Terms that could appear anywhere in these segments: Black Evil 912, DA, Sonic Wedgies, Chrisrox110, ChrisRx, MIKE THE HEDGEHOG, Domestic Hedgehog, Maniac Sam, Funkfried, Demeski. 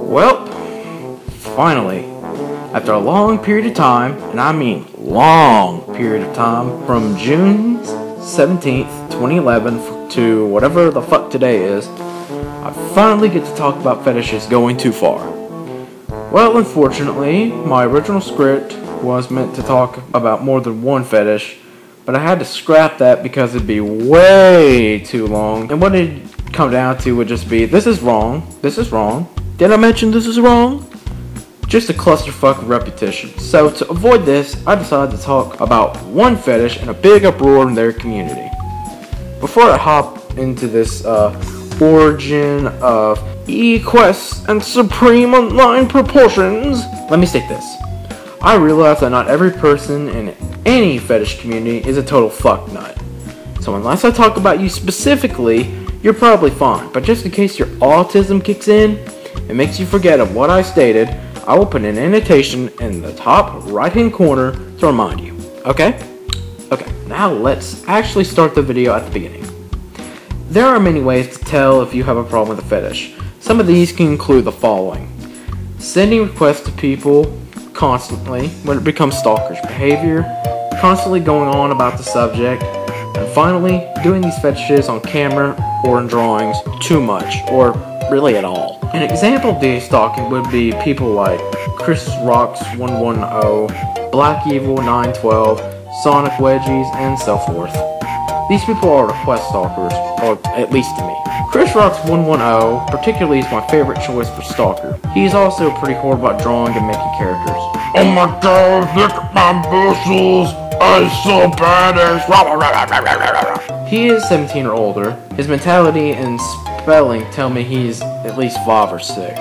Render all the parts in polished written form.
Well, finally, after a long period of time, and I mean long period of time, from June 17th, 2011 to whatever the fuck today is, I finally get to talk about fetishes going too far. Well, unfortunately, my original script was meant to talk about more than one fetish, but I had to scrap that because it'd be way too long, and what it'd come down to would just be, this is wrong, did I mention this is wrong? Just a clusterfuck repetition. So to avoid this, I decided to talk about one fetish and a big uproar in their community. Before I hop into this origin of E-quests and supreme online proportions, let me state this. I realize that not every person in any fetish community is a total fucknut. So unless I talk about you specifically, you're probably fine. But just in case your autism kicks in and makes you forget of what I stated, I will put an annotation in the top right-hand corner to remind you. Okay? Okay, now let's actually start the video at the beginning. There are many ways to tell if you have a problem with a fetish. Some of these can include the following. Sending requests to people constantly when it becomes stalkerish behavior, constantly going on about the subject, and finally, doing these fetishes on camera or in drawings too much, or really at all. An example of day stalking would be people like Chrisrox110, Black Evil 912, Sonic Wedgies, and so forth. These people are request stalkers, or at least to me. Chrisrox110 particularly is my favorite choice for stalker. He's also pretty horrible about drawing and making characters. Oh my god, look at my muscles! I'm so badass! He is 17 or older. His mentality and spelling tell me he's at least 5 or 6.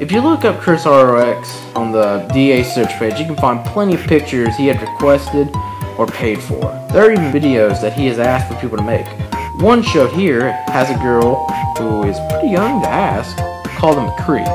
If you look up ChrisRx on the DA search page, you can find plenty of pictures he had requested or paid for. There are even videos that he has asked for people to make. One showed here has a girl who is pretty young to ask, called him a creep.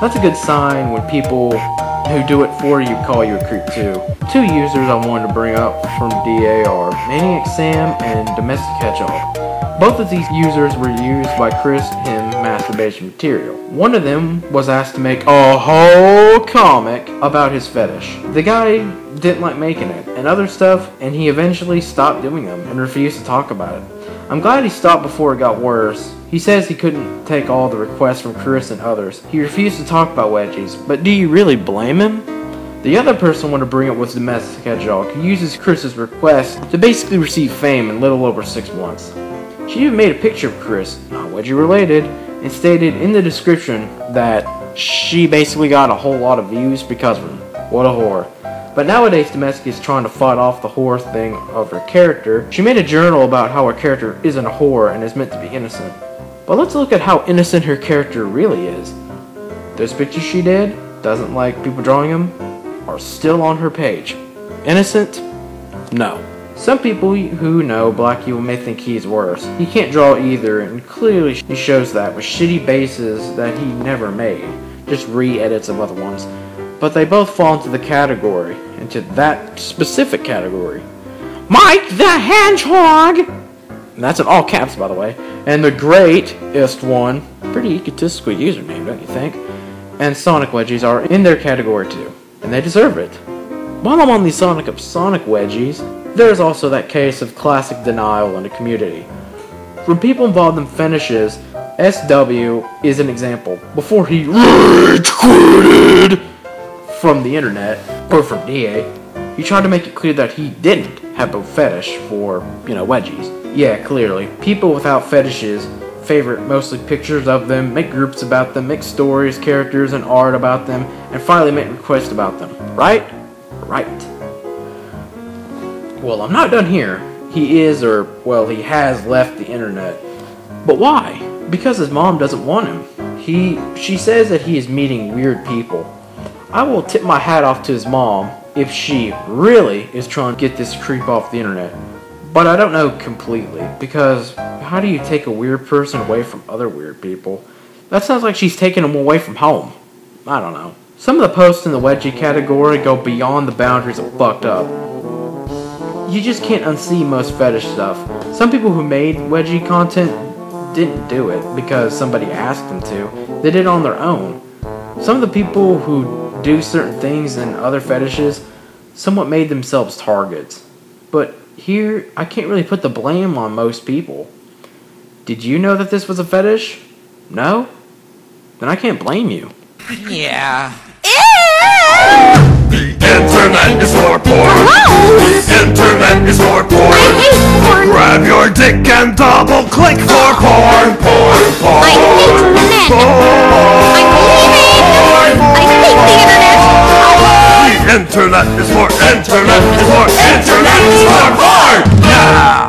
That's a good sign when people who do it for you call you a creep too. Two users I wanted to bring up from DA are Maniac Sam and Domestic Hedgehog. Both of these users were used by Chris in masturbation material. One of them was asked to make a whole comic about his fetish. The guy didn't like making it and other stuff, and he eventually stopped doing them and refused to talk about it. I'm glad he stopped before it got worse. He says he couldn't take all the requests from Chris and others. He refused to talk about wedgies, but do you really blame him? The other person I want to bring up was Domestic Hedgehog, who uses Chris's request to basically receive fame in little over 6 months. She even made a picture of Chris, not wedgie related, and stated in the description that she basically got a whole lot of views because of him. What a whore. But nowadays, Demeski is trying to fight off the whore thing of her character. She made a journal about how her character isn't a whore and is meant to be innocent. But let's look at how innocent her character really is. Those pictures she did, doesn't like people drawing them, are still on her page. Innocent? No. Some people who know Black Evil may think he's worse. He can't draw either, and clearly he shows that with shitty bases that he never made, just re-edits of other ones. But they both fall into the category, into that specific category. MIKE THE HEDGEHOG! And that's in all caps, by the way. And the greatest one, pretty egotistical username, don't you think? And Sonic Wedgies are in their category too, and they deserve it. While I'm on the Sonic of Sonic Wedgies, there's also that case of classic denial in the community. From people involved in fetishes, SW is an example. Before he rage quitted from the internet, or from DA, he tried to make it clear that he didn't have a fetish for, you know, wedgies. Yeah, clearly. People without fetishes favorite mostly pictures of them, make groups about them, make stories, characters, and art about them, and finally make requests about them. Right? Right. Well, I'm not done here. He is, or, well, he has left the internet. But why? Because his mom doesn't want him. She says that he is meeting weird people. I will tip my hat off to his mom if she really is trying to get this creep off the internet. But I don't know completely, because how do you take a weird person away from other weird people? That sounds like she's taking him away from home. I don't know. Some of the posts in the wedgie category go beyond the boundaries of fucked up. you just can't unsee most fetish stuff. Some people who made wedgie content didn't do it because somebody asked them to. They did it on their own. Some of the people who do certain things and other fetishes somewhat made themselves targets. But here, I can't really put the blame on most people. Did you know that this was a fetish? No? Then I can't blame you. Yeah. The internet is for porn. Hello? The internet is for porn. I hate porn. Grab your dick and double click for porn, porn, porn. I hate the net. I believe in porn. I hate the internet. The internet is for internet. The internet is for porn. Yeah.